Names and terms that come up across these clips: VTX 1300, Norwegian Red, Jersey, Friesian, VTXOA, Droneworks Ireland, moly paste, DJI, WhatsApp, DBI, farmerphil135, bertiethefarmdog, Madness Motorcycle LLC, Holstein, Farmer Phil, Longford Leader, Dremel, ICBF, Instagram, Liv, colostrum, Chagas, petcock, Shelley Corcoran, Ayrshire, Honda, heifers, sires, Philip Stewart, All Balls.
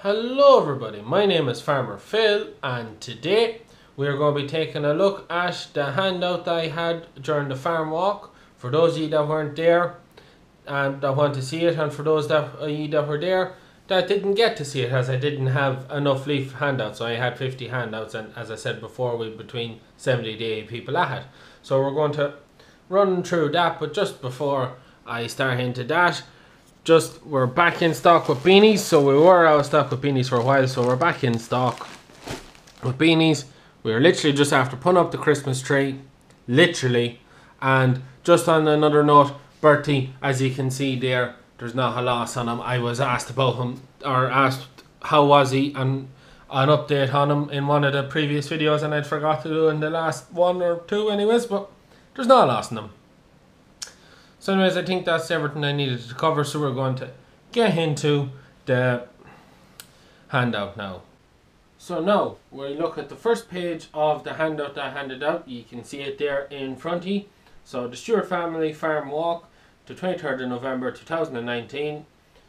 Hello everybody, my name is Farmer Phil and today we're going to be taking a look at the handout that I had during the farm walk. For those of you that weren't there and that want to see it, and for those of you that were there that didn't get to see it as I didn't have enough leaf handouts. So I had 50 handouts, and as I said before, we between 70 to 80 people I had. So we're going to run through that, but just before I start into that, we're back in stock with beanies. So we were out of stock with beanies for a while, so we're back in stock with beanies. We were literally just after putting up the Christmas tree, literally. And just on another note, Bertie, as you can see there, there's not a loss on him. I was asked about him, or asked how was he, and an update on him in one of the previous videos, and I'd forgot to do in the last one or two anyways, but there's not a loss on him. So anyways, I think that's everything I needed to cover, so we're going to get into the handout now. So now, we look at the first page of the handout that I handed out. You can see it there in fronty. So the Stewart Family Farm Walk, the 23rd of November 2019.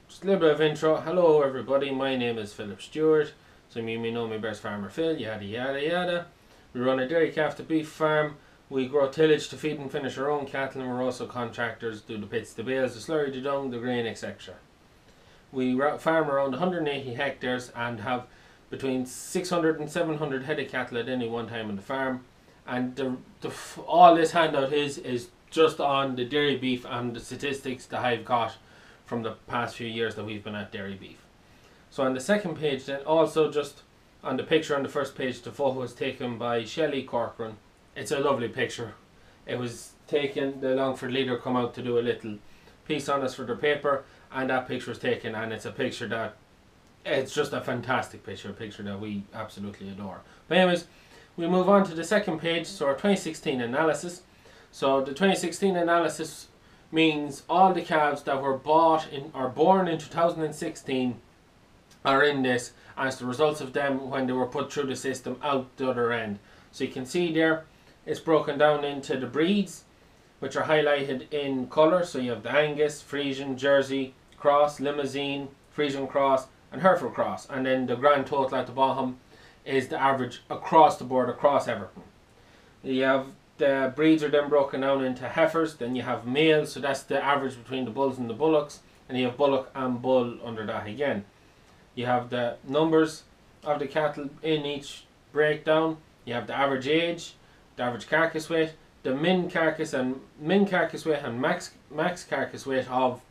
Just a little bit of intro. Hello everybody, my name is Philip Stewart. Some of you may know me best, Farmer Phil, yada yada yada. We run a dairy calf to beef farm. We grow tillage to feed and finish our own cattle, and we're also contractors, do the pits, the bales, the slurry, the dung, the grain, etc. We farm around 180 hectares and have between 600 and 700 head of cattle at any one time on the farm. And all this handout is just on the dairy beef and the statistics that I've got from the past few years that we've been at dairy beef. So on the second page then, also just on the picture on the first page, the photo was taken by Shelley Corcoran. It's a lovely picture. It was taken, the Longford Leader come out to do a little piece on us for their paper, and that picture was taken, and it's a picture that, it's just a fantastic picture, a picture that we absolutely adore. But anyways, we move on to the second page, so our 2016 analysis. So the 2016 analysis means all the calves that were bought in, or born in 2016 are in this, as the results of them when they were put through the system out the other end. So you can see there, it's broken down into the breeds, which are highlighted in colour. So you have the Angus, Friesian, Jersey, Cross, Limousine, Friesian Cross and Hereford Cross. And then the grand total at the bottom is the average across the board, across everything. You have the breeds are then broken down into heifers. Then you have males, so that's the average between the bulls and the bullocks. And you have bullock and bull under that again. You have the numbers of the cattle in each breakdown. You have the average age, the average carcass weight, the min carcass weight and max carcass weight of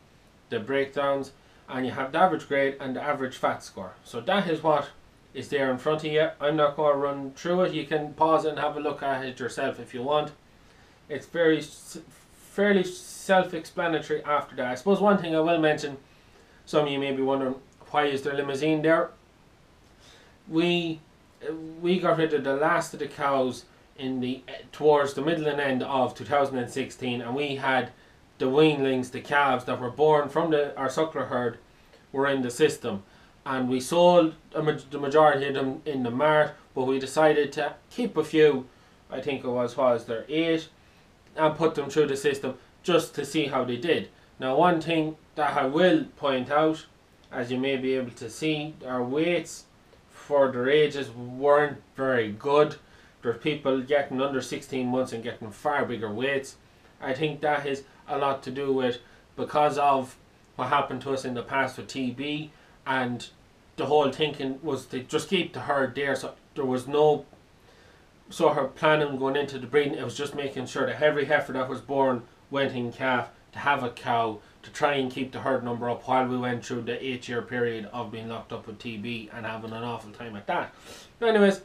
the breakdowns, and you have the average grade and the average fat score. So that is what is there in front of you. I'm not going to run through it. You can pause and have a look at it yourself if you want. It's fairly self-explanatory after that. I suppose one thing I will mention, some of you may be wondering, why is there Limousine there? We got rid of the last of the cows in the towards the middle and end of 2016, and we had the weanlings, the calves that were born from our suckler herd, were in the system, and we sold the majority of them in the mart, but we decided to keep a few, I think it was there 8, and put them through the system just to see how they did. Now one thing that I will point out, as you may be able to see, our weights for their ages weren't very good. There's people getting under 16 months and getting far bigger weights. I think that is a lot to do with, because of what happened to us in the past with TB, and the whole thinking was to just keep the herd there, so there was no sort of planning going into the breeding. It was just making sure that every heifer that was born went in calf to have a cow, to try and keep the herd number up while we went through the 8-year period of being locked up with TB and having an awful time at that. But anyways,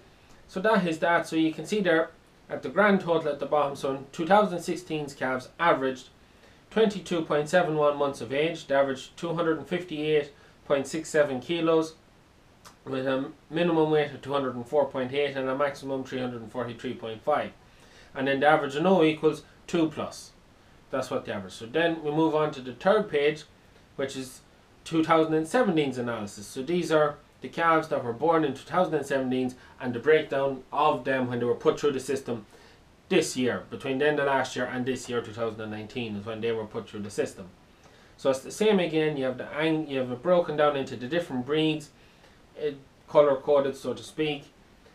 so that is that. So you can see there at the grand total at the bottom, so 2016's calves averaged 22.71 months of age. They averaged 258.67 kilos with a minimum weight of 204.8 and a maximum 343.5. And then the average of no equals 2 plus. That's what the average. So then we move on to the third page, which is 2017's analysis. So these are the calves that were born in 2017 and the breakdown of them when they were put through the system this year, between the end of last year and this year 2019 is when they were put through the system. So it's the same again. You have the broken down into the different breeds, color coded, so to speak.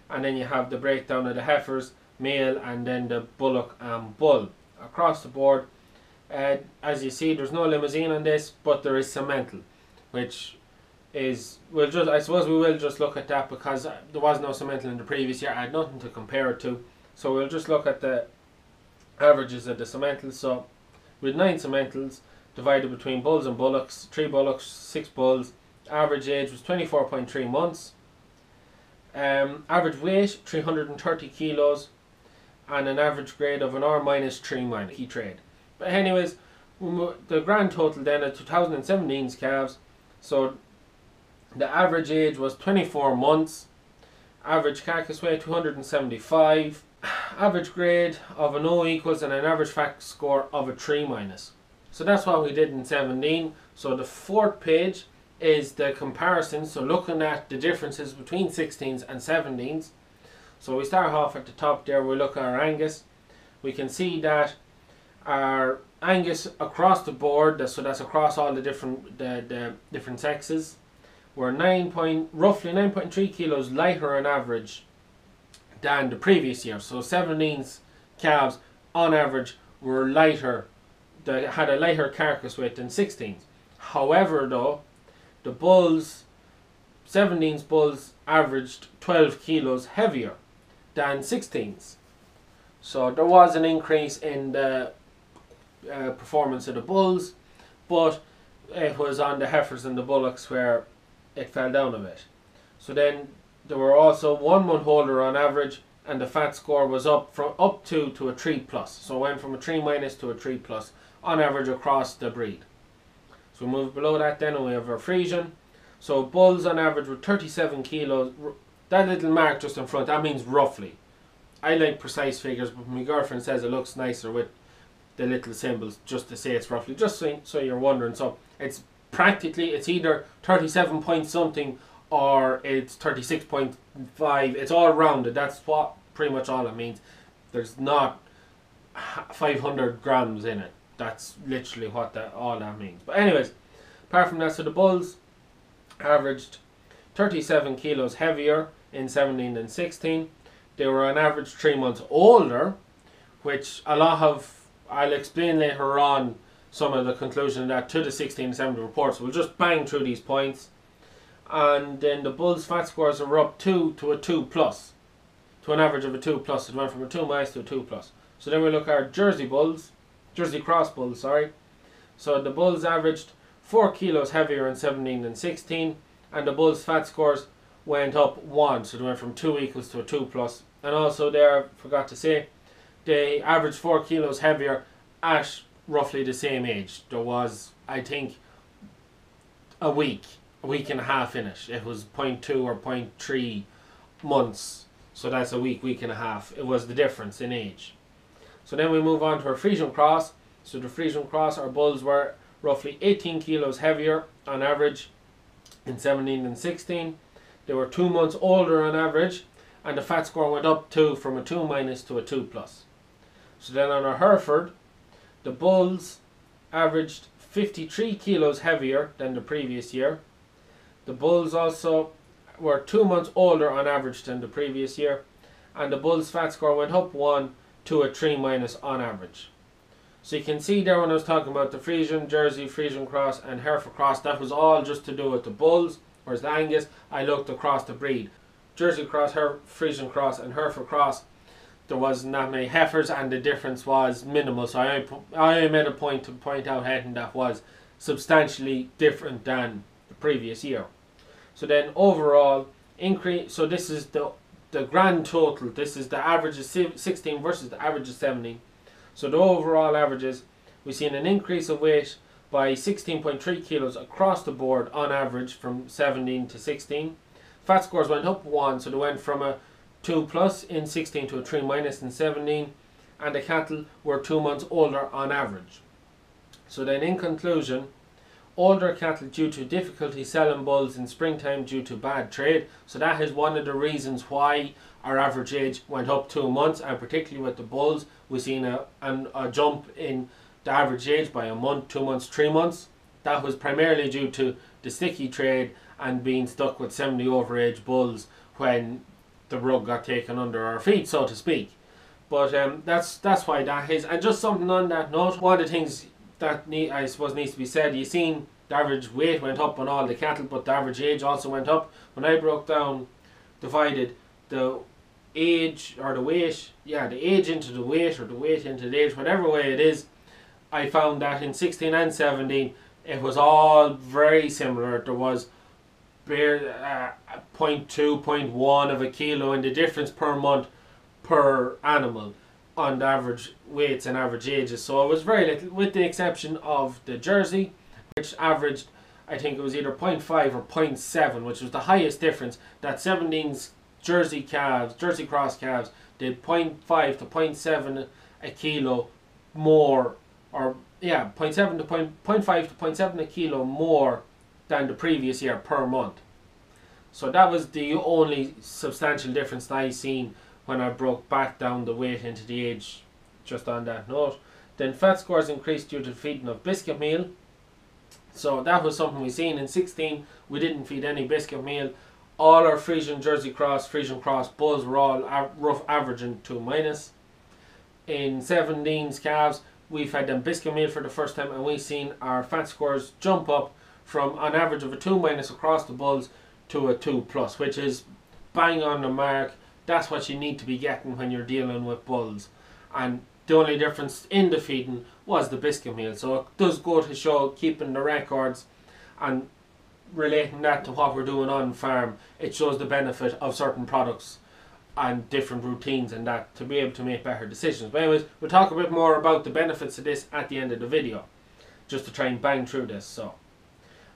And then you have the breakdown of the heifers, male, and then the bullock and bull across the board. As you see, there's no limousine on this, but there is semental, which is, we'll just, I suppose we will just look at that because there was no semental in the previous year. I had nothing to compare it to, so we'll just look at the averages of the sementals. So with 9 sementals divided between bulls and bullocks, 3 bullocks, 6 bulls, average age was 24.3 months. Average weight 330 kilos and an average grade of an R minus 3 minus key trade. But anyways, the grand total then of 2017's calves, so the average age was 24 months, average carcass weight 275, average grade of an O equals and an average fact score of a 3 minus. So that's what we did in 17. So the fourth page is the comparison, so looking at the differences between 16s and 17s. So we start off at the top there, we look at our Angus. We can see that our Angus across the board, so that's across all the different sexes, were roughly 9.3 kilos lighter on average than the previous year. So 17s calves on average were lighter, they had a lighter carcass weight than 16s. However though, the bulls, 17s bulls, averaged 12 kilos heavier than 16s. So there was an increase in the performance of the bulls, but it was on the heifers and the bullocks where it fell down a bit. So then there were also 1 month older on average, and the fat score was up to a 3+. So it went from a 3- to a 3+ on average across the breed. So we move below that then and we have our Frisian. So bulls on average were 37 kilos. That little mark just in front, that means roughly. I like precise figures, but my girlfriend says it looks nicer with the little symbols just to say it's roughly, just so you're wondering. So it's practically, it's either 37 point something or it's 36.5. It's all rounded. That's what pretty much all it means. There's not 500 grams in it. That's literally what all that means. But anyways, apart from that, so the bulls averaged 37 kilos heavier in 17 than 16. They were on average 3 months older, which a lot of, I'll explain later on some of the conclusion of that to the 16 and 17 report. So we'll just bang through these points. And then the bulls' fat scores are up to a 2+, to an average of a 2+. It went from a 2- to a 2+. So then we look at our Jersey cross bulls, sorry. So the bulls averaged 4 kilos heavier in 17 than 16, and the bulls' fat scores went up 1, so they went from 2 equals to a 2+. And also there, I forgot to say, they averaged 4 kilos heavier at roughly the same age. There was, I think, a week and a half in it. It was 0.2 or 0.3 months, so that's a week and a half. It was the difference in age. So then we move on to our Frisian cross. So the Frisian cross, our bulls were roughly 18 kilos heavier on average in 17 and 16. They were 2 months older on average, and the fat score went up from a 2- to a 2+. So then on our Hereford, the bulls averaged 53 kilos heavier than the previous year. The bulls also were 2 months older on average than the previous year, and the bulls' fat score went up 1 to a 3- on average. So you can see there when I was talking about the Frisian, Jersey, Frisian cross and Hereford cross, that was all just to do with the bulls, whereas the Angus, I looked across the breed. Jersey cross, Frisian cross and Hereford cross, there wasn't that many heifers and the difference was minimal, so I made a point to point out anything that was substantially different than the previous year. So then overall, so this is the grand total, this is the average of 16 versus the average of 17. So the overall averages, we've seen an increase of weight by 16.3 kilos across the board on average from 17 to 16. Fat scores went up 1, so they went from a 2+ in 16 to a 3- in 17, and the cattle were 2 months older on average. So then in conclusion, older cattle due to difficulty selling bulls in springtime due to bad trade. So that is one of the reasons why our average age went up 2 months, and particularly with the bulls, we've seen a jump in the average age by a month, 2 months, 3 months. That was primarily due to the sticky trade and being stuck with 70 overage bulls when the rug got taken under our feet, so to speak. But that's why that is. And just something on that note, one of the things that I suppose needs to be said, you've seen the average weight went up on all the cattle, but the average age also went up. When I broke down, divided the age or the weight, yeah, the age into the weight or the weight into the age, whatever way it is, I found that in 16 and 17 it was all very similar. There was bare 0.2, 0.1 of a kilo in the difference per month per animal on the average weights and average ages. So it was very little, with the exception of the Jersey, which averaged, I think it was either 0.5 or 0.7, which was the highest difference. That 17's Jersey calves, Jersey cross calves, did 0.5 to 0.7 a kilo more, or yeah, 0.7 to 0.5 to 0.7 a kilo more than the previous year per month. So that was the only substantial difference that I seen when I broke back down the weight into the age, just on that note. Then fat scores increased due to feeding of biscuit meal. So that was something we seen. In 16 we didn't feed any biscuit meal. All our Friesian, Jersey Cross, Friesian Cross bulls were all rough averaging 2-. In 17's calves, we've had them biscuit meal for the first time, and we've seen our fat scores jump up from an average of a 2- across the bulls to a 2+, which is bang on the mark. That's what you need to be getting when you're dealing with bulls. And the only difference in the feeding was the biscuit meal. So it does go to show, keeping the records and relating that to what we're doing on farm, it shows the benefit of certain products and different routines and that, to be able to make better decisions. But anyways, we'll talk a bit more about the benefits of this at the end of the video, just to try and bang through this. So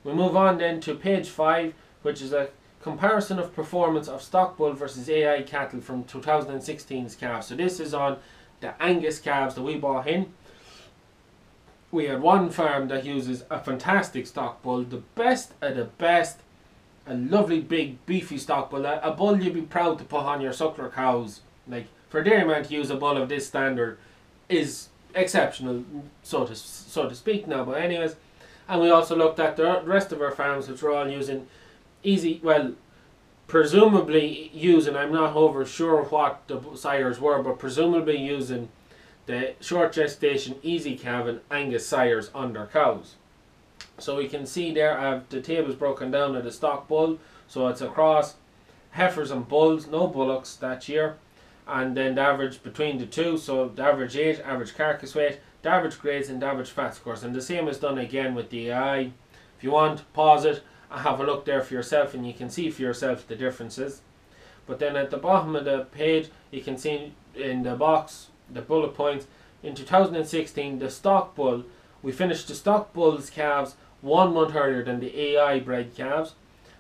we move on then to page 5, which is a comparison of performance of stock bull versus AI cattle from 2016's calves. So this is on the Angus calves that we bought in. We had one farm that uses a fantastic stock bull, the best of the best, a lovely big beefy stock bull, a bull you'd be proud to put on your suckler cows. Like, for a dairyman to use a bull of this standard is exceptional, so to speak now. But anyways, and we also looked at the rest of our farms, which were all using easy, well, presumably using, I'm not over sure what the sires were, but presumably using the short gestation easy calving Angus sires on their cows. So we can see there, the table is broken down at the stock bull, so it's across heifers and bulls, no bullocks that year, and then the average between the two, so the average age, average carcass weight, the average grades and the average fat scores. And the same is done again with the AI. If you want, pause it and have a look there for yourself, and you can see for yourself the differences. But then at the bottom of the page, you can see in the box the bullet points. In 2016, the stock bull, we finished the stock bull's calves 1 month earlier than the AI bred calves.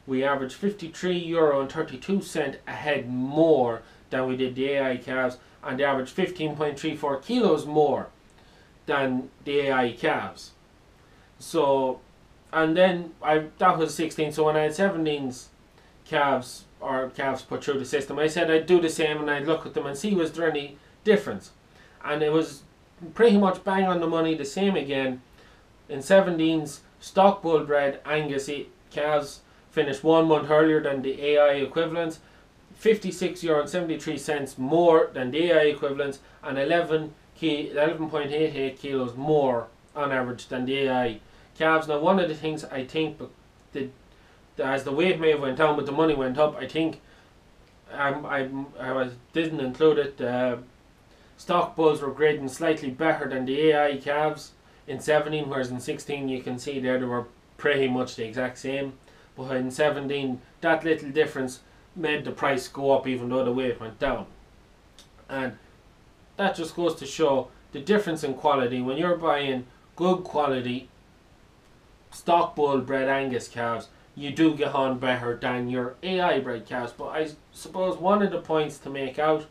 We averaged €53.32 a head more than we did the AI calves, and they averaged 15.34 kilos more than the AI calves. So, and then that was 16. So when I had 17's calves, or calves put through the system, I said I'd do the same and I'd look at them and see was there any difference. And it was pretty much bang on the money, the same again. In 17's, stock bull bred Angus calves finished 1 month earlier than the AI equivalents, €56.73 more than the AI equivalents, and 11.88 kilos more on average than the AI calves. Now, one of the things I think, as the weight may have went down but the money went up, I think I didn't include it, stock bulls were grading slightly better than the AI calves in 17, whereas in 16 you can see there they were pretty much the exact same. But in 17, that little difference made the price go up even though the weight went down. And that just goes to show the difference in quality. When you're buying good quality stock bull bred Angus calves, you do get on better than your AI bred calves. But I suppose one of the points to make out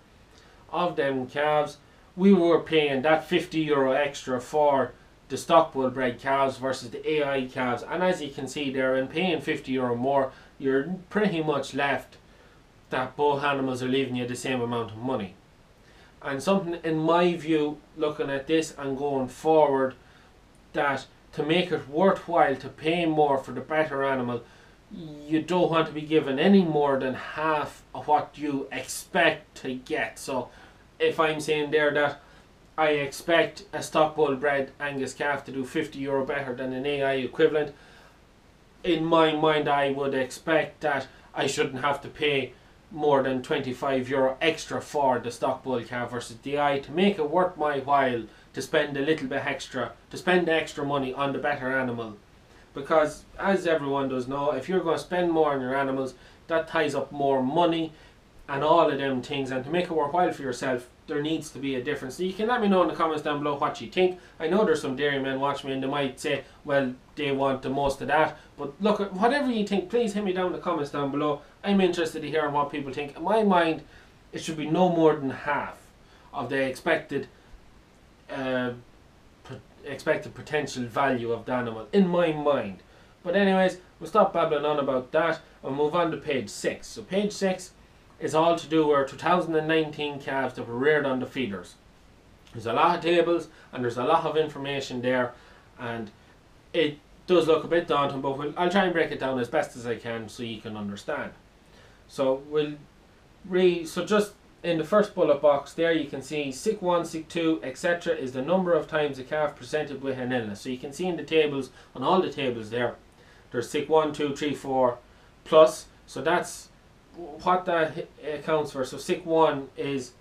of them calves, we were paying that €50 extra for the stock bull bred calves versus the AI calves, and as you can see there, in paying €50 more, you're pretty much left that both animals are leaving you the same amount of money. And something in my view, looking at this and going forward, that to make it worthwhile to pay more for the better animal, you don't want to be given any more than half of what you expect to get. So if I'm saying there that I expect a stockbull bred Angus calf to do €50 better than an AI equivalent, in my mind I would expect that I shouldn't have to pay more than €25 extra for the stockbull calf versus DI to make it worth my while to spend a little bit extra, to spend the extra money on the better animal. Because as everyone does know, if you're going to spend more on your animals, that ties up more money and all of them things, and to make it worthwhile for yourself there needs to be a difference. So you can let me know in the comments down below what you think. I know there's some dairymen watching me and they might say, well, they want the most of that, but look, whatever you think, please hit me down in the comments down below. I'm interested to hear what people think. In my mind it should be no more than half of the expected potential value of the animal, in my mind. But anyways, we'll stop babbling on about that and move on to page 6. So page 6 is all to do with 2019 calves that were reared on the feeders. There's a lot of tables and there's a lot of information there, and it does look a bit daunting, but I'll try and break it down as best as I can so you can understand. So we'll read, so just in the first bullet box there you can see sick 1, sick 2, etc. is the number of times a calf presented with an illness. So you can see in the tables, on all the tables there, there's sick 1, 2, 3, 4 plus. So that's what that accounts for. So sick 1 is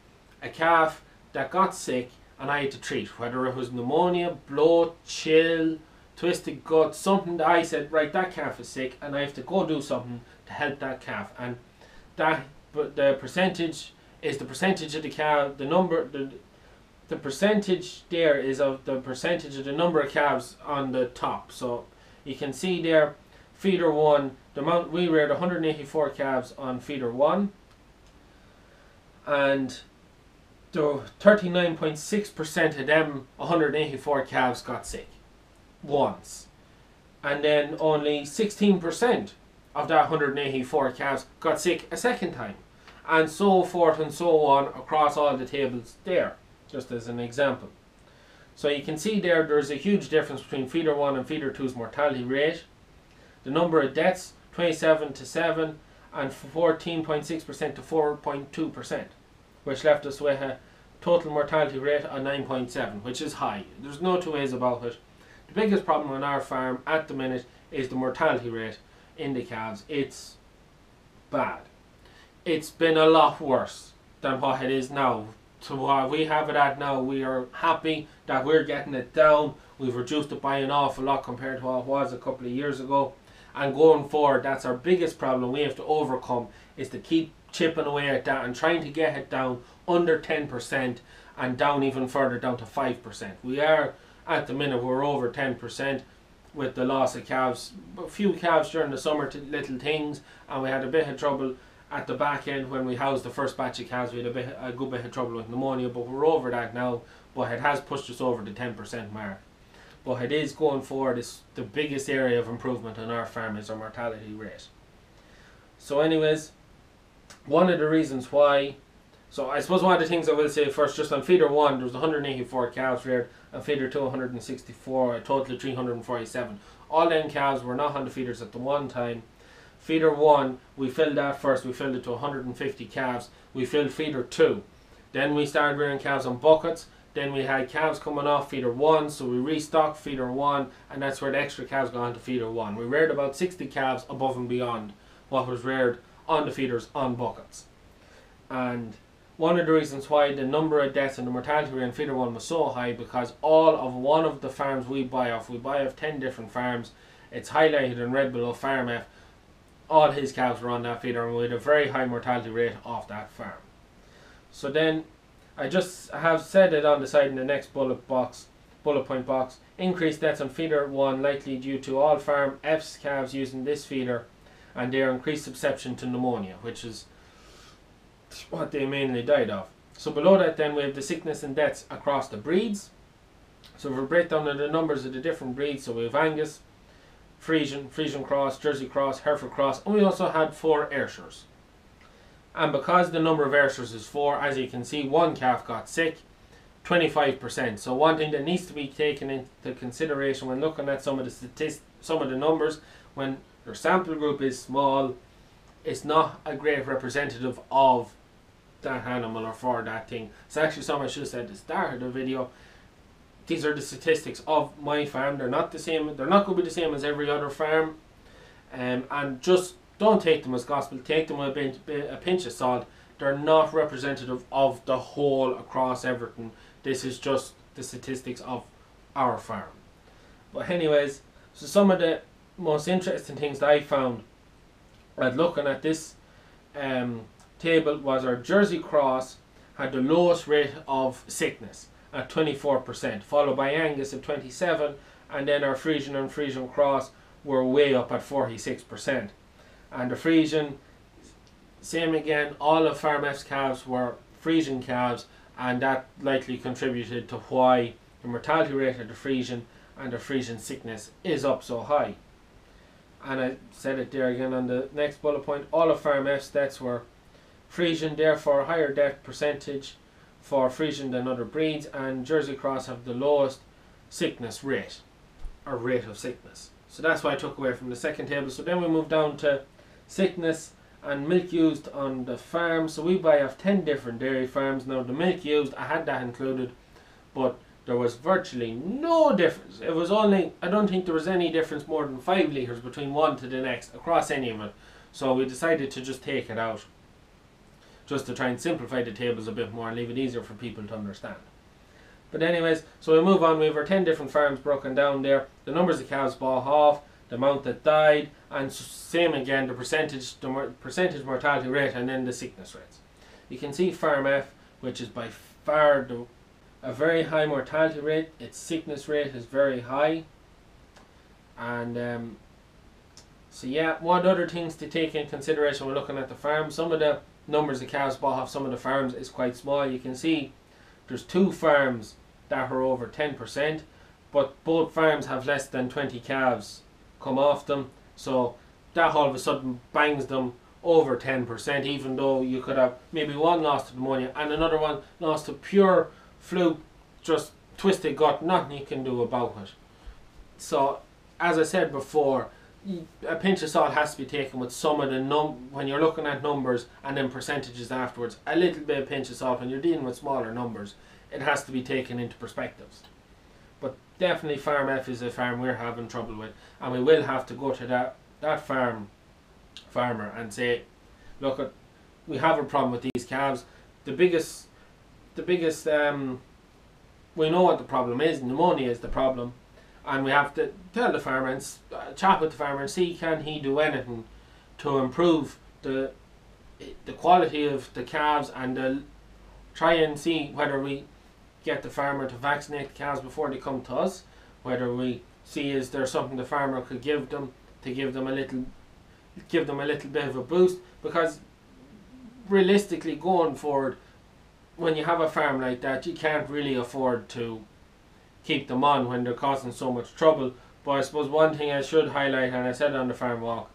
a calf that got sick and I had to treat, whether it was pneumonia, bloat, chill, twisted gut, something that I said, right, that calf is sick and I have to go do something to help that calf. And that, but the percentage is the percentage of the calf, the number, the percentage there is of the percentage of the number of calves on the top. So you can see there, feeder 1, the amount we reared 184 calves on feeder 1, and the 39.6% of them 184 calves got sick once, and then only 16% of that 184 calves got sick a second time, and so forth and so on across all the tables there, just as an example. So you can see there, there's a huge difference between feeder 1 and feeder 2's mortality rate. The number of deaths, 27 to 7, and 14.6% to 4.2%, which left us with a total mortality rate of 9.7, which is high. There's no two ways about it. The biggest problem on our farm at the minute is the mortality rate in the calves. It's bad. It's been a lot worse than what it is now. So what we have it at now, we are happy that we're getting it down. We've reduced it by an awful lot compared to what it was a couple of years ago. And going forward, that's our biggest problem we have to overcome, is to keep chipping away at that and trying to get it down under 10% and down even further, down to 5%. We are, at the minute, we're over 10% with the loss of calves. A few calves during the summer to little things, and we had a bit of trouble at the back end when we housed the first batch of calves. We had a good bit of trouble with pneumonia, but we're over that now. But it has pushed us over the 10% mark. But it is, going forward, it's the biggest area of improvement on our farm is our mortality rate. So anyways, one of the reasons why, so I suppose one of the things I will say first, just on feeder 1 there was 184 calves reared, and feeder 2 164, a total of 347. All them calves were not on the feeders at the one time. Feeder 1, we filled that first, we filled it to 150 calves. We filled feeder 2, then we started rearing calves on buckets. Then we had calves coming off feeder 1, so we restocked feeder 1, and that's where the extra calves got onto feeder 1. We reared about 60 calves above and beyond what was reared on the feeders on buckets. And one of the reasons why the number of deaths and the mortality rate in feeder 1 was so high, because all of one of the farms we buy off 10 different farms, it's highlighted in red below Farm F, all his calves were on that feeder, and we had a very high mortality rate off that farm. So then, I just have said it on the side in the next bullet point box. Increased deaths on feeder 1 likely due to all farm F's calves using this feeder and their increased susceptibility to pneumonia, which is what they mainly died of. So below that then we have the sickness and deaths across the breeds. So if we break down the numbers of the different breeds, so we have Angus, Friesian, Friesian Cross, Jersey Cross, Hereford Cross, and we also had 4 Ayrshires. And because the number of Ayrshires is 4, as you can see, one calf got sick, 25%. So one thing that needs to be taken into consideration when looking at some of the numbers, when Your sample group is small. It's not a great representative of that animal or for that thing. So actually something I should have said at the start of the video. These are the statistics of my farm. They're not the same. They're not going to be the same as every other farm. And just don't take them as gospel. Take them with a pinch of salt. They're not representative of the whole across everything. This is just the statistics of our farm. But anyways, so some of the most interesting things that I found at looking at this table was our Jersey Cross had the lowest rate of sickness at 24%, followed by Angus at 27%, and then our Friesian and Friesian Cross were way up at 46%. And the Friesian, same again, all of Farm F's calves were Friesian calves, and that likely contributed to why the mortality rate of the Friesian and the Friesian sickness is up so high. And I said it there again on the next bullet point, all of Farm F's deaths were Friesian, therefore higher death percentage for Friesian than other breeds, and Jersey Cross have the lowest sickness rate, or rate of sickness. So that's what I took away from the second table. So then we move down to sickness and milk used on the farm. So we buy off 10 different dairy farms. Now the milk used, I had that included, but there was virtually no difference. It was only, I don't think there was any difference more than 5 litres between one to the next across any of it. So we decided to just take it out, just to try and simplify the tables a bit more and leave it easier for people to understand. But anyways, so we move on. We have our 10 different farms broken down there. The numbers of calves bought off, the amount that died, and same again, the percentage, percentage mortality rate, and then the sickness rates. You can see Farm F, which is by far a very high mortality rate. Its sickness rate is very high. And so yeah, what other things to take in consideration when looking at the farm? Some of the numbers of calves bought off some of the farms is quite small. You can see there's 2 farms that are over 10%, but both farms have less than 20 calves come off them, so that all of a sudden bangs them over 10%, even though you could have maybe one lost to pneumonia and another one lost to pure fluke, just twisted gut, nothing you can do about it. So as I said before, a pinch of salt has to be taken with some of the when you're looking at numbers and then percentages afterwards. A little bit of pinch of salt when you're dealing with smaller numbers, it has to be taken into perspectives. But definitely Farm F is a farm we're having trouble with, and we will have to go to that farmer and say, look, we have a problem with these calves. The biggest we know what the problem is. Pneumonia is the problem. And we have to tell the farmer and chat with the farmer and see, can he do anything to improve the quality of the calves, and try and see whether we get the farmer to vaccinate the calves before they come to us, whether we see is there something the farmer could give them to give them a little bit of a boost. Because realistically going forward, when you have a farm like that, you can't really afford to keep them on when they're causing so much trouble. But I suppose one thing I should highlight, and I said on the farm walk,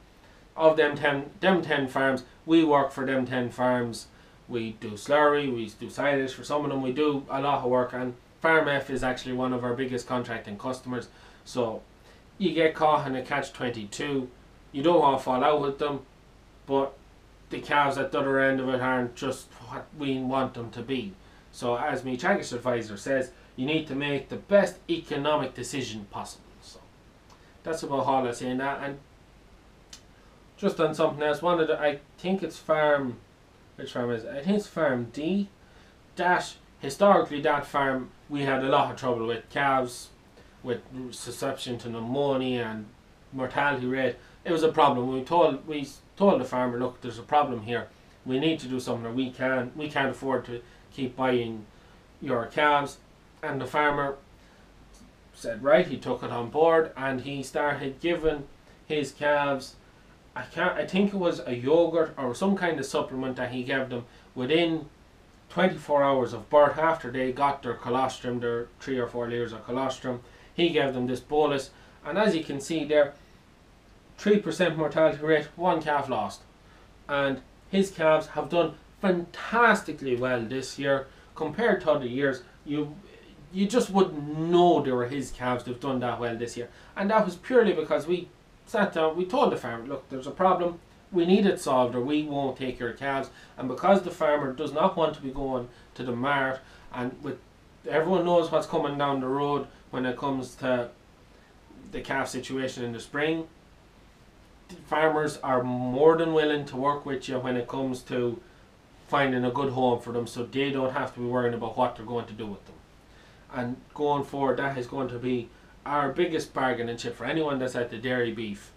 of them 10 farms, we work for them 10 farms. We do slurry, we do silage for some of them, we do a lot of work, and Farm F is actually one of our biggest contracting customers. So you get caught in a catch-22. You don't want to fall out with them, but the calves at the other end of it aren't just what we want them to be. So as my Chagas advisor says, you need to make the best economic decision possible. So that's about all I'm saying that. And just on something else, one of the, I think it's farm, which farm is it? I think it's farm D. That historically, that farm we had a lot of trouble with calves, with susception to pneumonia and mortality rate. It was a problem. We told the farmer, look, there's a problem here. We need to do something. We can't afford to keep buying your calves. And the farmer said right, he took it on board, and he started giving his calves, I think it was a yogurt or some kind of supplement that he gave them within 24 hours of birth. After they got their colostrum, their 3 or 4 layers of colostrum, he gave them this bolus, and as you can see there, 3% mortality rate, 1 calf lost. And his calves have done fantastically well this year compared to other years. You just wouldn't know they were his calves that have done that well this year. And that was purely because we sat down, we told the farmer, look, there's a problem, we need it solved or we won't take your calves. And because the farmer does not want to be going to the mart, and with everyone knows what's coming down the road when it comes to the calf situation in the spring, the farmers are more than willing to work with you when it comes to finding a good home for them, so they don't have to be worrying about what they're going to do with them. And going forward, that is going to be our biggest bargaining chip for anyone that's at the dairy beef.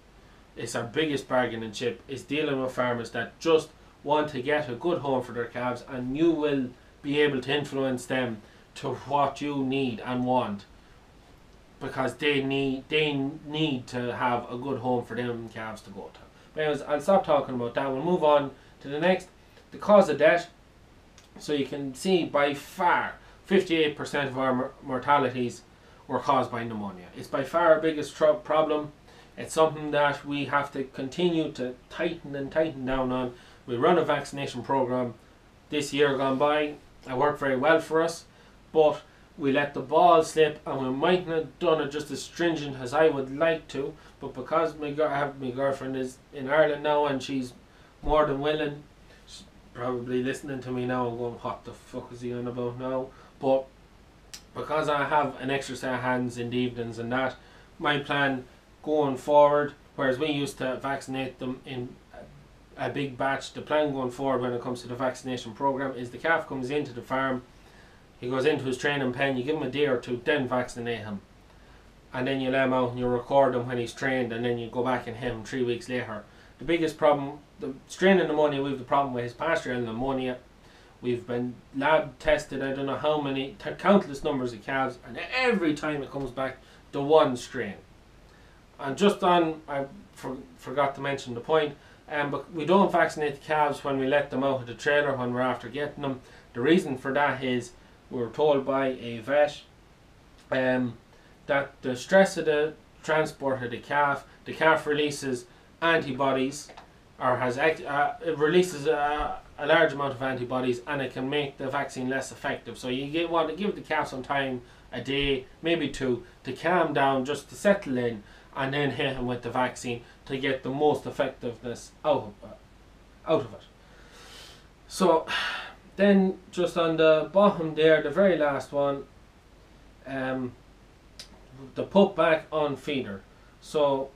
It's our biggest bargaining chip, is dealing with farmers that just want to get a good home for their calves, and you will be able to influence them to what you need and want, because they need to have a good home for them calves to go to. But anyways, I'll stop talking about that. We'll move on to the next, the cause of death. So you can see by far 58% of our mortalities were caused by pneumonia. It's by far our biggest problem. It's something that we have to continue to tighten down on. We run a vaccination program this year gone by. It worked very well for us, but we let the ball slip, and we mightn't have done it just as stringent as I would like to, but because my girlfriend is in Ireland now, and she's more than willing, she's probably listening to me now and going, what the fuck is he on about now? But because I have an extra set of hands in the evenings and that, my plan going forward, whereas we used to vaccinate them in a big batch, the plan going forward when it comes to the vaccination program is the calf comes into the farm, he goes into his training pen, you give him a day or two, then vaccinate him. And then you let him out and you record him when he's trained, and then you go back and hit him 3 weeks later. The biggest problem, the strain of pneumonia, we have the problem with his pastoral pneumonia. We've been lab tested, I don't know how many, countless numbers of calves, and every time it comes back, the one strain. And just on, I forgot to mention the point, but we don't vaccinate the calves when we let them out of the trailer when we're after getting them. The reason for that is, we were told by a vet that the stress of the transport of the calf releases antibodies, or has it releases a large amount of antibodies, and it can make the vaccine less effective. So you want to give the calf some time, a day, maybe two, to calm down, just to settle in, and then hit him with the vaccine to get the most effectiveness out of it. So then just on the bottom there, the very last one, the put back on feeder. So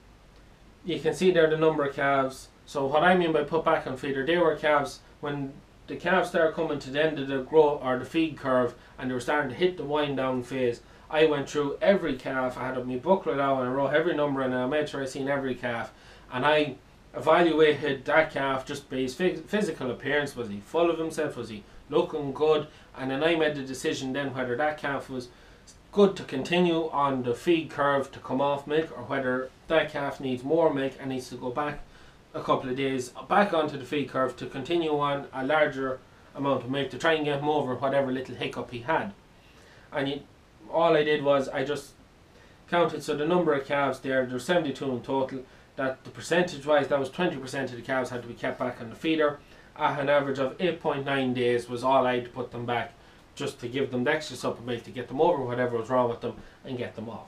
you can see there the number of calves. So what I mean by put back on feeder, they were calves when the calves started coming to the end of the growth or the feed curve, and they were starting to hit the wind down phase. I went through every calf, I had my booklet out and I wrote every number, and I made sure I seen every calf, and I evaluated that calf just by his physical appearance. Was he full of himself? Was he looking good? And then I made the decision then whether that calf was good to continue on the feed curve to come off milk, or whether that calf needs more milk and needs to go back a couple of days back onto the feed curve to continue on a larger amount of milk to try and get him over whatever little hiccup he had. And all I did was I just counted, so the number of calves there's 72 in total. That the percentage wise, that was 20% of the calves had to be kept back on the feeder. At an average of 8.9 days was all I had to put them back, just to give them the extra supplement to get them over whatever was wrong with them and get them off.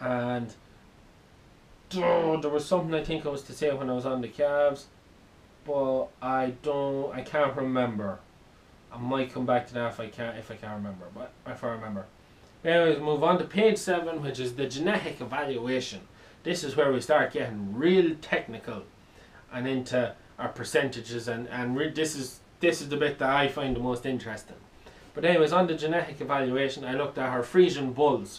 And there was something I think I was to say when I was on the calves, but I can't remember. I might come back to that if I can't remember, but if I remember. Anyways, move on to page 7, which is the genetic evaluation. This is where we start getting real technical and into our percentages, and this is the bit that I find the most interesting. But anyways, on the genetic evaluation, I looked at our Frisian bulls.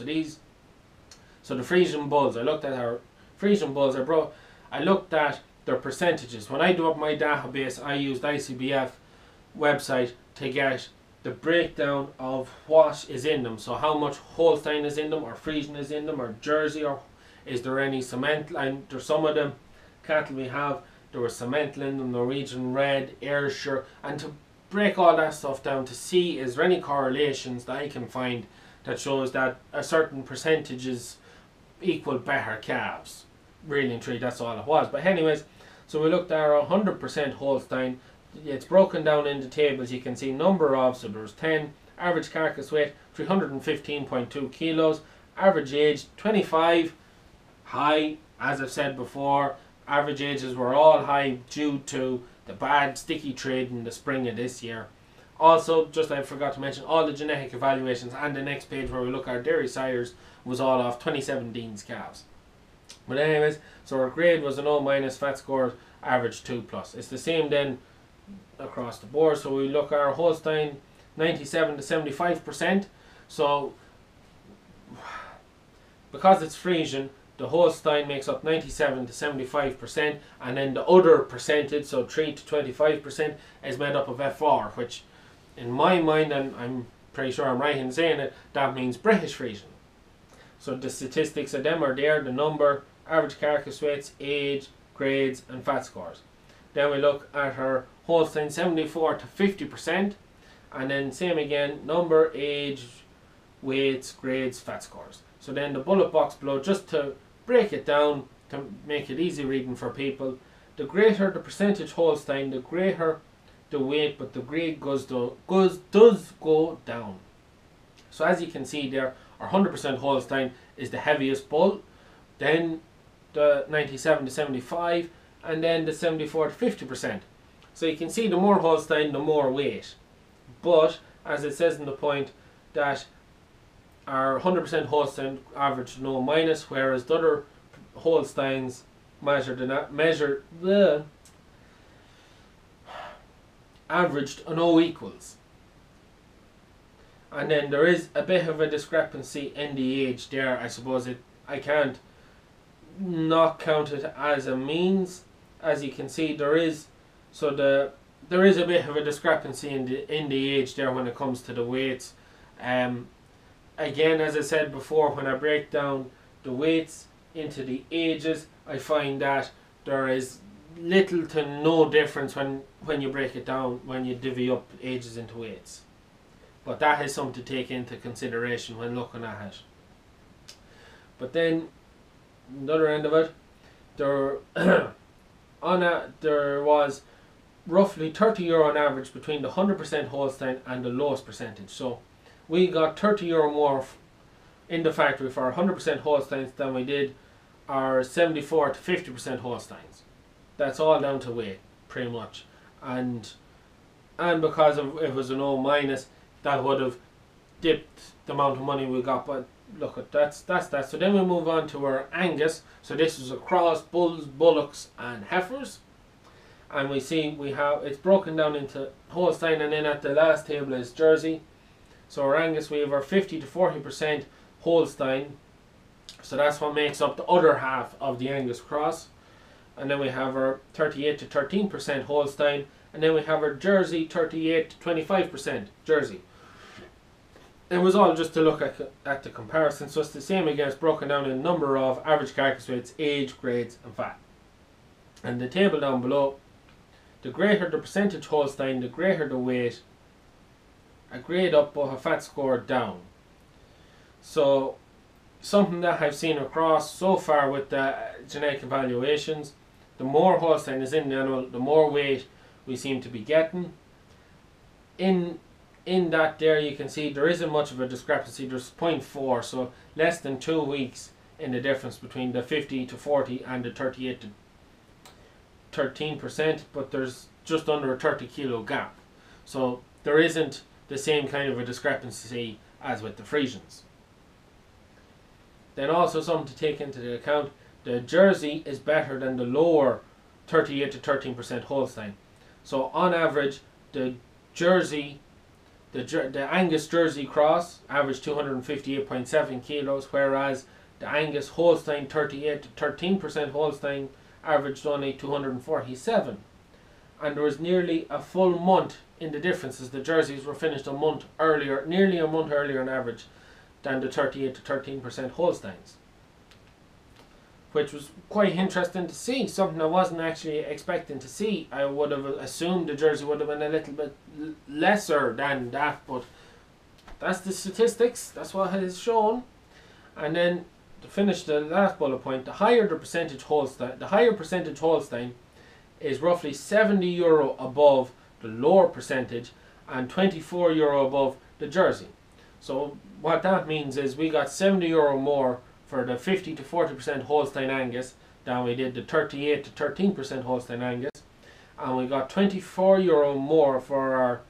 So the Frisian bulls, I looked at our Frisian bulls. I looked at their percentages. When I do up my database, I used ICBF website to get the breakdown of what is in them. So how much Holstein is in them, or Frisian is in them, or Jersey, or is there any cement line? There's some of them cattle we have, there was cement in them, Norwegian Red, Ayrshire, and to break all that stuff down to see is there any correlations that I can find that shows that a certain percentages equal better calves. Really and truly, that's all it was. But anyways, so we looked at our 100% Holstein. It's broken down in the tables. You can see number of, so there's 10, average carcass weight 315.2 kilos, average age 25. High As I've said before, average ages were all high due to the bad sticky trade in the spring of this year. Also, just I forgot to mention, all the genetic evaluations and the next page where we look at our dairy sires was all off 2017's calves. But anyways, so our grade was an O-, fat score average 2+. It's the same then across the board. So we look at our Holstein 97 to 75%. So because it's Friesian, the Holstein makes up 97 to 75%, and then the other percentage, so 3 to 25%, is made up of FR, which in my mind, and I'm pretty sure I'm right in saying it, that means British Friesian. So the statistics of them are there, the number, average carcass weights, age, grades, and fat scores. Then we look at her Holstein 74 to 50%, and then same again, number, age, weights, grades, fat scores. So then the bullet box below, just to break it down to make it easy reading for people, the greater the percentage Holstein, the greater the weight, but the grade does go down. So as you can see there, our 100% Holstein is the heaviest bull, then the 97 to 75, and then the 74 to 50%. So you can see the more Holstein, the more weight. But as it says in the point, that our 100% Holstein averaged no minus, whereas the other Holsteins averaged an O equals. And then there is a bit of a discrepancy in the age there. I suppose I can't not count it as a means. As you can see, there is there is a bit of a discrepancy in the age there when it comes to the weights. Again, as I said before, when I break down the weights into the ages, I find that there is little to no difference when you break it down, when you divvy up ages into weights. But that is something to take into consideration when looking at it. But then, on the other end of it, there was roughly 30 euro on average between the 100% Holstein and the lowest percentage. So we got 30 euro more in the factory for our 100% Holsteins than we did our 74 to 50% Holsteins. That's all down to weight, pretty much. And because it was an O-, that would have dipped the amount of money we got. But look, that's that. So then we move on to our Angus. So this is across bulls, bullocks, and heifers. And we see we have, it's broken down into Holstein, and then at the last table is Jersey. So our Angus, we have our 50 to 40% Holstein. So that's what makes up the other half of the Angus cross. And then we have our 38 to 13% Holstein. And then we have our Jersey, 38 to 25% Jersey. It was all just to look at the comparison. So it's the same again. It's broken down in number of average carcass weights, age, grades, and fat. And the table down below, the greater the percentage Holstein, the greater the weight. A grade up but a fat score down. So something that I've seen across so far with the genetic evaluations, the more Holstein is in the animal, the more weight we seem to be getting. In that there you can see there isn't much of a discrepancy. There's 0.4, so less than 2 weeks in the difference between the 50 to 40 and the 38 to 13%, but there's just under a 30 kilo gap. So there isn't the same kind of a discrepancy as with the Friesians. Then also something to take into account, the Jersey is better than the lower 38 to 13% Holstein. So on average, the Angus Jersey cross averaged 258.7 kilos, whereas the Angus Holstein 38 to 13% Holstein averaged only 247. And there was nearly a full month in the differences. The Jerseys were finished a month earlier, nearly a month earlier on average than the 38 to 13% Holsteins, which was quite interesting to see, something I wasn't actually expecting to see. I would have assumed the Jersey would have been a little bit lesser than that, but that's the statistics, that's what it is shown. And then to finish the last bullet point, the higher percentage Holstein is roughly 70 euro above the lower percentage and 24 euro above the Jersey. So what that means is we got 70 euro more for the 50 to 40% Holstein Angus Then we did the 38 to 13% Holstein Angus, and we got €24 more for our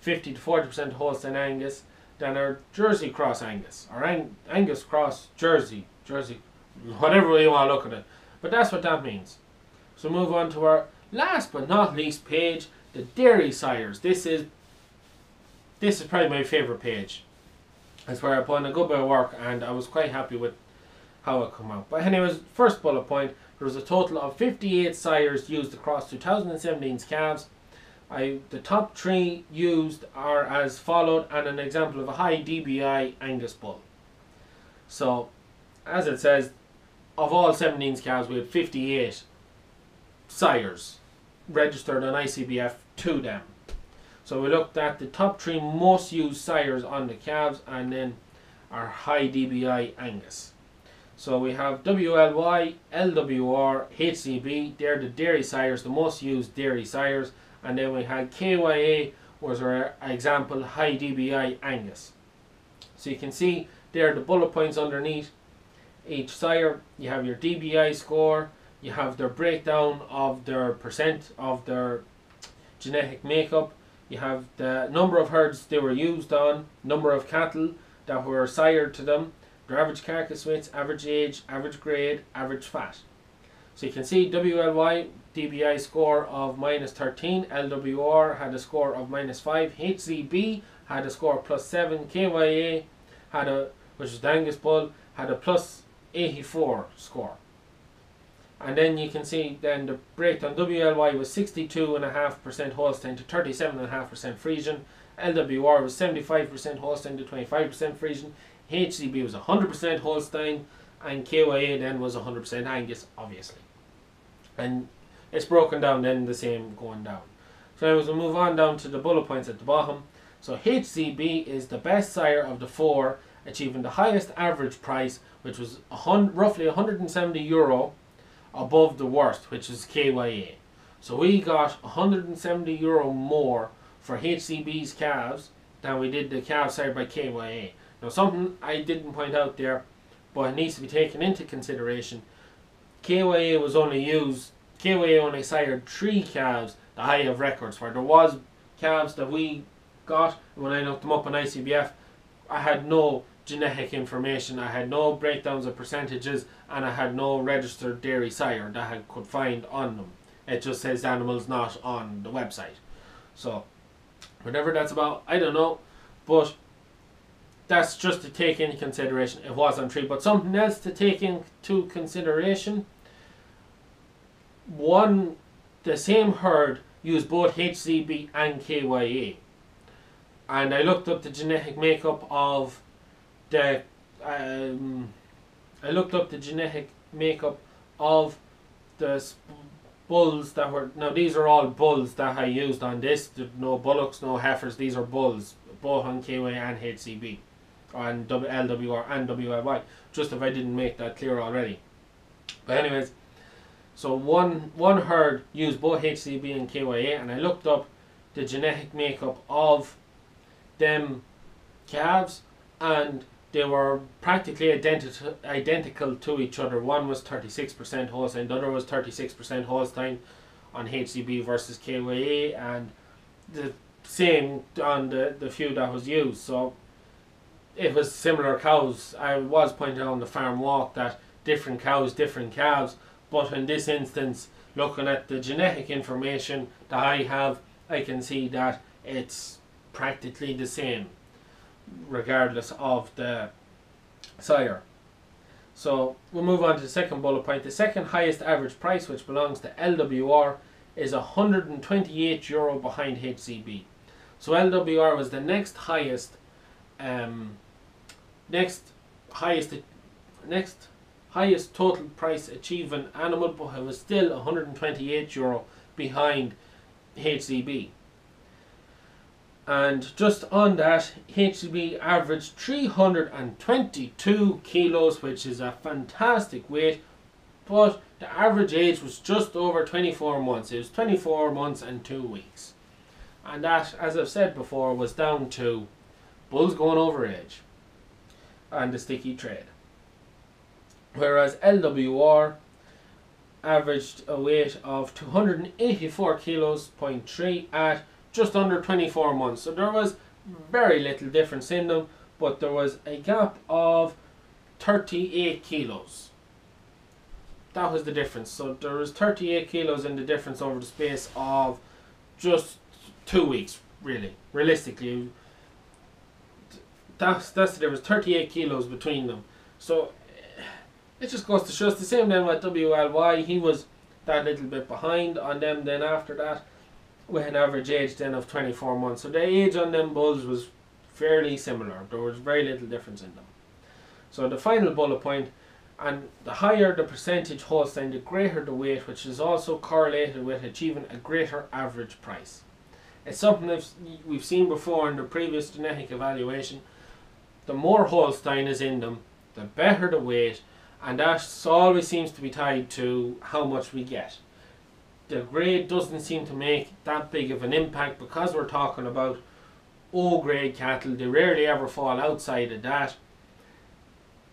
50 to 40% Holstein Angus than our Jersey Cross Angus, or Angus Cross Jersey, whatever way you want to look at it. But that's what that means. So move on to our last but not least page, the dairy sires. This is probably my favourite page. That's where I put in a good bit of work, and I was quite happy with how it came out. But anyways, first bullet point, there was a total of 58 sires used across 2017's calves. The top three used are as followed, and an example of a high DBI Angus bull. So, as it says, of all 17's calves, we had 58 sires registered on ICBF to them. So we looked at the top three most used sires on the calves, and then our high DBI Angus. So we have WLY, LWR, HCB, they're the dairy sires, the most used dairy sires. And then we had KYA, was our example high DBI Angus. So you can see there are the bullet points underneath each sire. You have your DBI score, you have their breakdown of their percent of their genetic makeup, you have the number of herds they were used on, number of cattle that were sired to them, their average carcass weights, average age, average grade, average fat. So you can see WLY DBI score of -13, LWR had a score of -5, HCB had a score of +7, KYA had a, which is the Angus bull, had a +84 score. And then you can see then the breakdown, WLY was 62.5% Holstein to 37.5% Friesian, LWR was 75% Holstein to 25% Friesian, HCB was 100% Holstein, and KYA then was 100% Angus, obviously. And it's broken down then the same going down. So as we move on down to the bullet points at the bottom. So HCB is the best sire of the four, achieving the highest average price, which was roughly €170 above the worst, which is KYA. So we got €170 more for HCB's calves than we did the calves sired by KYA. Now something I didn't point out there, but it needs to be taken into consideration. KYA only sired 3 calves that I have records for. There was calves that we got, when I looked them up on ICBF, I had no genetic information, I had no breakdowns of percentages, and I had no registered dairy sire that I could find on them. It just says animals not on the website. So, whatever that's about, I don't know, but that's just to take into consideration. It was on 3, but something else to take into consideration. The same herd used both HCB and KYA, and I looked up the genetic makeup of the bulls that were, now these are all bulls that I used on this, no bullocks, no heifers, these are bulls, both on KYA and HCB. On LWR and WLY, just if I didn't make that clear already. But anyways, so one herd used both HCB and KYA, and I looked up the genetic makeup of them calves, and they were practically identical to each other. One was 36% Holstein, the other was 36% Holstein on HCB versus KYA, and the same on the few that was used. So it was similar cows. I was pointing out on the farm walk that different cows, different calves, but in this instance, looking at the genetic information that I have, I can see that it's practically the same regardless of the sire. So we'll move on to the second bullet point. The second highest average price, which belongs to LWR, is €128 behind HCB. So LWR was the next highest total price achieving animal, but it was still €128 behind HCB. And just on that, HCB averaged 322 kilos, which is a fantastic weight, but the average age was just over 24 months. It was 24 months and 2 weeks. And that, as I've said before, was down to bulls going over age and the sticky trade. Whereas LWR averaged a weight of 284.3 kilos at just under 24 months. So there was very little difference in them, but there was a gap of 38 kilos. That was the difference. So there was 38 kilos in the difference over the space of just 2 weeks, really, realistically. That's there was 38 kilos between them. So it just goes to show us the same then with WLY. He was that little bit behind on them then after that, with an average age then of 24 months. So the age on them bulls was fairly similar. There was very little difference in them. So the final bullet point, and the higher the percentage Holstein, the greater the weight, which is also correlated with achieving a greater average price. It's something that we've seen before in the previous genetic evaluation. The more Holstein is in them, the better the weight, and that always seems to be tied to how much we get. The grade doesn't seem to make that big of an impact because we're talking about O-grade cattle. They rarely ever fall outside of that.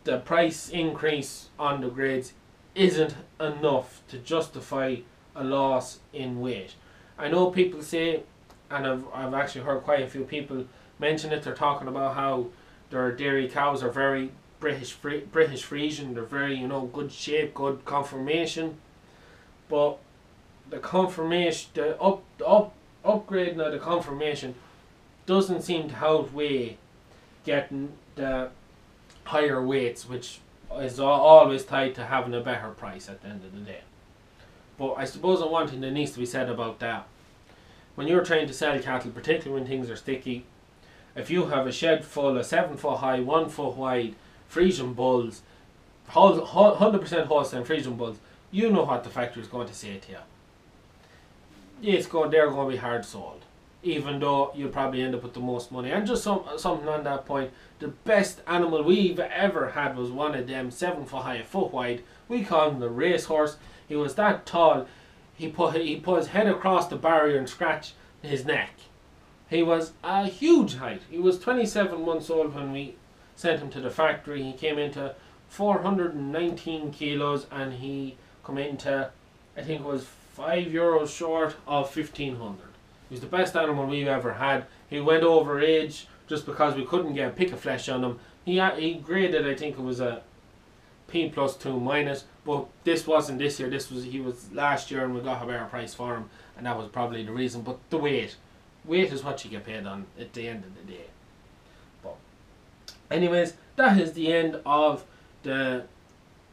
The price increase on the grades isn't enough to justify a loss in weight. I know people say, and I've actually heard quite a few people mention it, they're talking about how their dairy cows are very British Friesian, they're very, you know, good shape, good conformation, but the conformation, the upgrading of the conformation doesn't seem to outweigh getting the higher weights, which is always tied to having a better price at the end of the day. But I suppose one thing that needs to be said about that, when you're trying to sell cattle, particularly when things are sticky, if you have a shed full of 7 foot high, 1 foot wide Friesian bulls, 100% Holstein Friesian bulls, you know what the factory is going to say to you. They're going to be hard sold, even though you'll probably end up with the most money. And just something on that point, the best animal we've ever had was one of them 7 foot high, a foot wide. We called him the racehorse. He was that tall. He put his head across the barrier and scratched his neck. He was a huge height. He was 27 months old when we sent him to the factory. He came into 419 kilos and he come into, I think it was €5 short of 1,500. He was the best animal we've ever had. He went over age just because we couldn't get a pick of flesh on him. He graded, I think it was a P+2-, but this wasn't this year. He was last year, and we got a better price for him, and that was probably the reason. But the weight is what you get paid on at the end of the day. But anyways, that is the end of the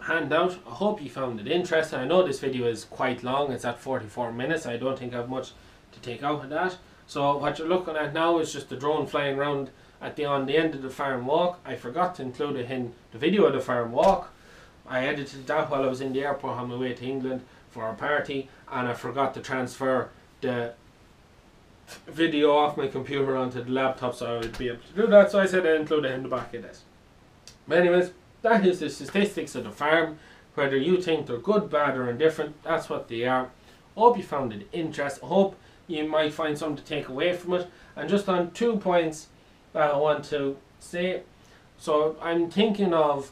handout. I hope you found it interesting. I know this video is quite long. It's at 44 minutes. I don't think I have much to take out of that. So what you're looking at now is just the drone flying around on the end of the farm walk. I forgot to include it in the video of the farm walk. I edited that while I was in the airport on my way to England for our party, and I forgot to transfer the video off my computer onto the laptop so I would be able to do that. So I said I'd include it in the back of this. But anyways, that is the statistics of the farm. Whether you think they're good, bad or indifferent, that's what they are. Hope you found it interesting. Hope you might find something to take away from it. And just on 2 points that I want to say. So I'm thinking of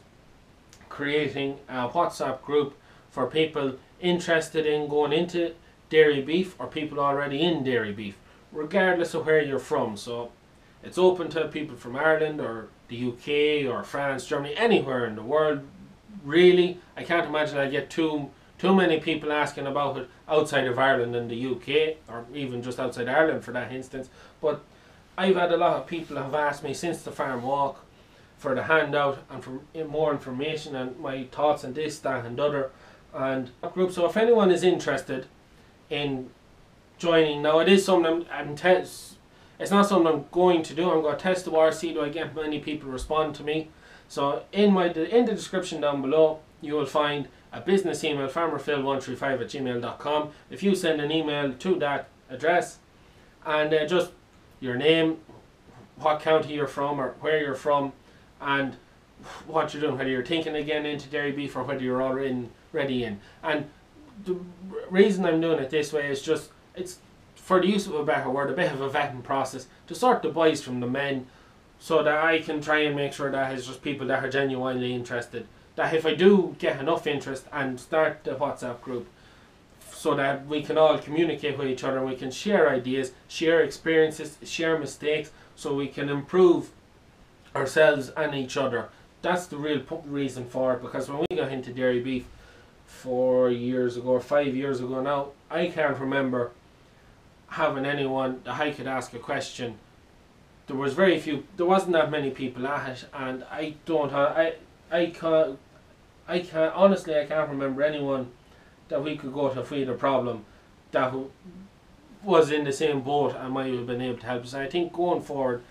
creating a WhatsApp group for people interested in going into dairy beef or people already in dairy beef, regardless of where you're from. So it's open to people from Ireland or the UK or France, Germany, anywhere in the world, really. I can't imagine I get too many people asking about it outside of Ireland and the UK, or even just outside Ireland for that instance. But I've had a lot of people have asked me since the farm walk for the handout and for more information and my thoughts on this, that and other, and group. So if anyone is interested in joining, now it is something it's not something I'm going to do. I'm going to test the water, see do I get many people respond to me. So in the description down below, you will find a business email, farmerphil135@gmail.com. If you send an email to that address, and just your name, what county you're from or where you're from, and what you're doing, whether you're thinking again into dairy beef or whether you're already in. And the reason I'm doing it this way is just, it's for the use of a better word, a bit of a vetting process to sort the boys from the men, so that I can try and make sure that it's just people that are genuinely interested that if I do get enough interest and start the WhatsApp group so that we can all communicate with each other and we can share ideas, share experiences, share mistakes, so we can improve ourselves and each other. That's the real reason for it, because when we got into dairy beef 4 years ago, 5 years ago now, I can't remember having anyone that I could ask a question. There was very few, there wasn't that many people at it, and I don't have, I can't, honestly I can't remember anyone that we could go to if we had a problem that was in the same boat and might have been able to help us. I think going forward,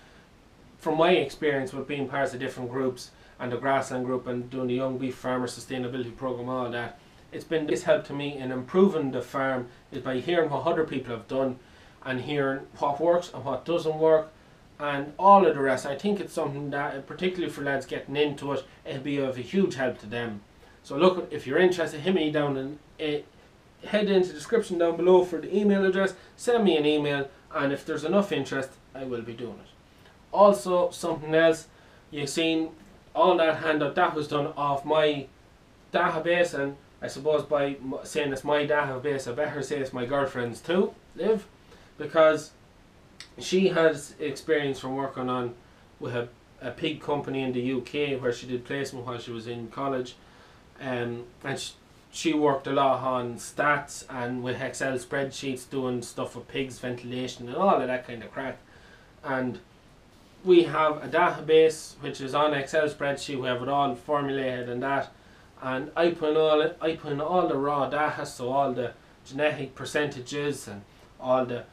from my experience with being part of different groups and the grassland group and doing the Young Beef Farmer Sustainability Programme, all that, it's been this help to me in improving the farm is by hearing what other people have done and hearing what works and what doesn't work and all of the rest. I think it's something that, particularly for lads getting into it, it'll be of a huge help to them. So look, if you're interested, hit me down and head into the description down below for the email address, send me an email, and if there's enough interest, I will be doing it. Also, something else, you've seen all that handout, that was done off my database, and I suppose by saying it's my database, I better say it's my girlfriend's too, Liv, because she has experience from working on with a pig company in the UK where she did placement while she was in college, and she worked a lot on stats and with Excel spreadsheets doing stuff with pigs, ventilation and all of that kind of crap. And we have a database which is on Excel spreadsheet, we have it all formulated and that, and I put in all the raw data, so all the genetic percentages and all the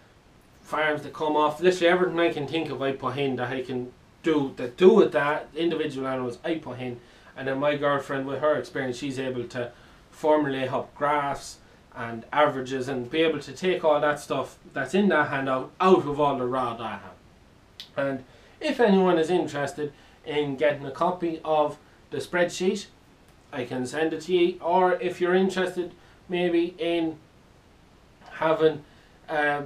farms that come off, literally everything I can think of I put in that I can do that do with that individual animals I put in, and then my girlfriend with her experience, she's able to formulate up graphs and averages and be able to take all that stuff that's in that handout out of all the raw data. And if anyone is interested in getting a copy of the spreadsheet, I can send it to you, or if you're interested maybe in having a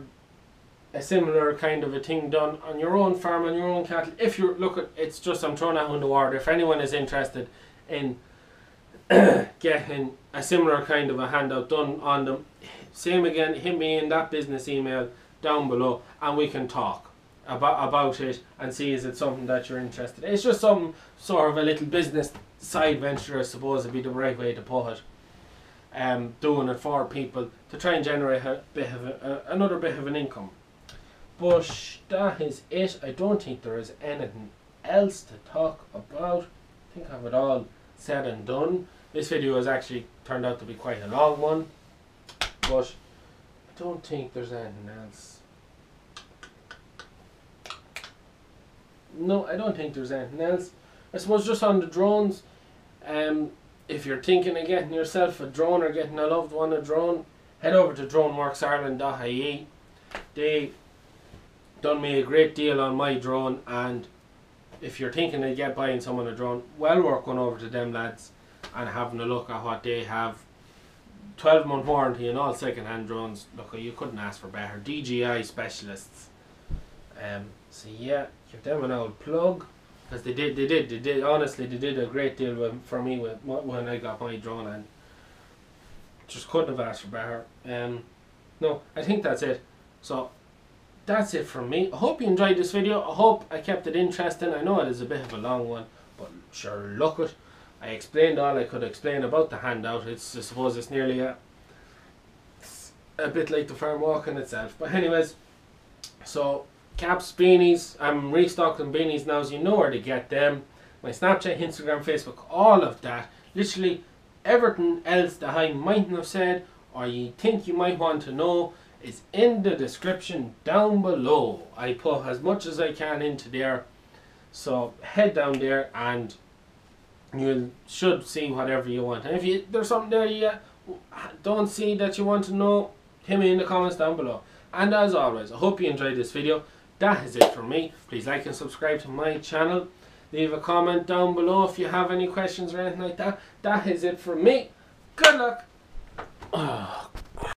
similar kind of a thing done on your own farm, on your own cattle, if you're, look, it's just I'm throwing out in the water, if anyone is interested in getting a similar kind of a handout done on them, same again, hit me in that business email down below and we can talk about it and see is it something that you're interested in. It's just some sort of a little business side venture, I suppose would be the right way to put it, doing it for people to try and generate a bit of another bit of an income. But that is it. I don't think there is anything else to talk about. I think I've it all said and done. This video has actually turned out to be quite a long one, but I don't think there's anything else. No, I don't think there's anything else. I suppose just on the drones, if you're thinking of getting yourself a drone or getting a loved one a drone, head over to droneworksireland.ie. They done me a great deal on my drone, and if you're thinking of buying someone a drone, well worth going over to them lads and having a look at what they have. 12-month warranty on all second-hand drones. Look, you couldn't ask for better. DJI specialists. So yeah, give them an old plug, because they did. Honestly, they did a great deal for me when I got my drone, and just couldn't have asked for better. No, I think that's it. So that's it from me. I hope you enjoyed this video. I hope I kept it interesting. I know it is a bit of a long one, but sure, look it. I explained all I could explain about the handout. It's, I suppose it's nearly a bit like the farm walk in itself. But anyways, so caps, beanies, I'm restocking beanies now, so you know where to get them. My Snapchat, Instagram, Facebook, all of that. Literally everything else that I mightn't have said or you think you might want to know is in the description down below. I put as much as I can into there, so head down there and you should see whatever you want. And if there's something there you don't see that you want to know, hit me in the comments down below. And as always, I hope you enjoyed this video. That is it for me. Please like and subscribe to my channel. Leave a comment down below if you have any questions or anything like that. That is it for me. Good luck.